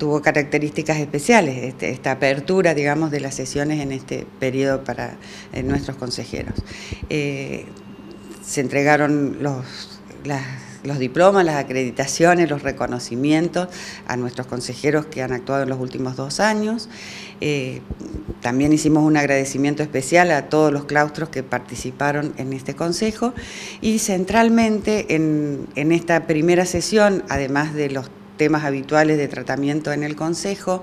tuvo características especiales esta apertura, digamos, de las sesiones en este periodo para nuestros consejeros. Se entregaron los diplomas, las acreditaciones, los reconocimientos a nuestros consejeros que han actuado en los últimos 2 años. También hicimos un agradecimiento especial a todos los claustros que participaron en este consejo y centralmente en esta primera sesión, además de los temas habituales de tratamiento en el Consejo,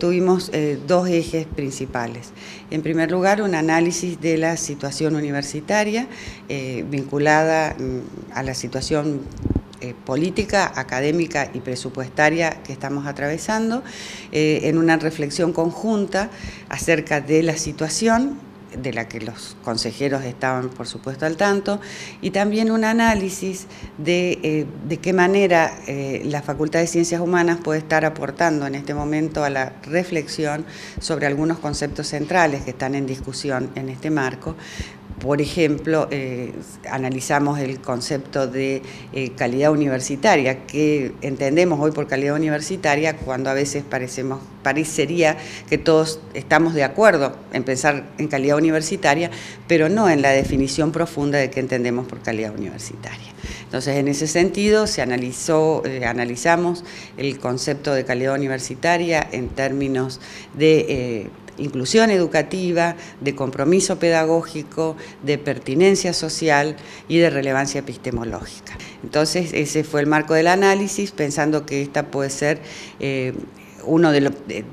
tuvimos 2 ejes principales. En primer lugar, un análisis de la situación universitaria vinculada a la situación política, académica y presupuestaria que estamos atravesando, en una reflexión conjunta acerca de la situación de la que los consejeros estaban, por supuesto, al tanto, y también un análisis de qué manera la Facultad de Ciencias Humanas puede estar aportando en este momento a la reflexión sobre algunos conceptos centrales que están en discusión en este marco. Por ejemplo, analizamos el concepto de calidad universitaria, que entendemos hoy por calidad universitaria cuando a veces parecería que todos estamos de acuerdo en pensar en calidad universitaria, pero no en la definición profunda de qué entendemos por calidad universitaria. Entonces, en ese sentido, analizamos el concepto de calidad universitaria en términos de inclusión educativa, de compromiso pedagógico, de pertinencia social y de relevancia epistemológica. Entonces, ese fue el marco del análisis, pensando que esta puede ser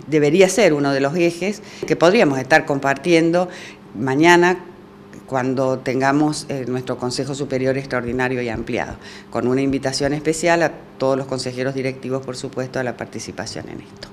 debería ser uno de los ejes que podríamos estar compartiendo mañana cuando tengamos nuestro Consejo Superior Extraordinario y Ampliado, con una invitación especial a todos los consejeros directivos, por supuesto, a la participación en esto.